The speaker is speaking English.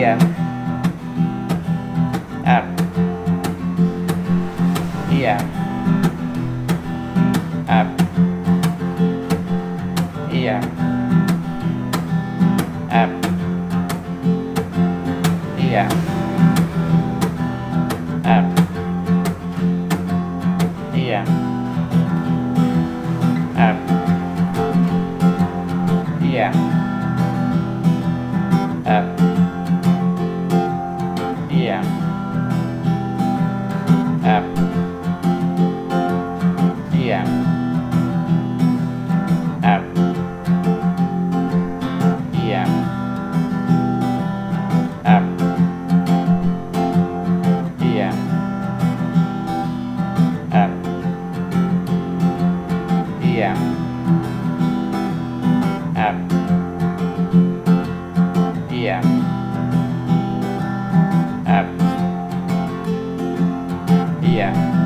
EM, F, EM, F, EM, F, EM, F, EM, F, EM, F, EM, F, EM, F, EM, F, EM, F, EM, F, EM, F, EM.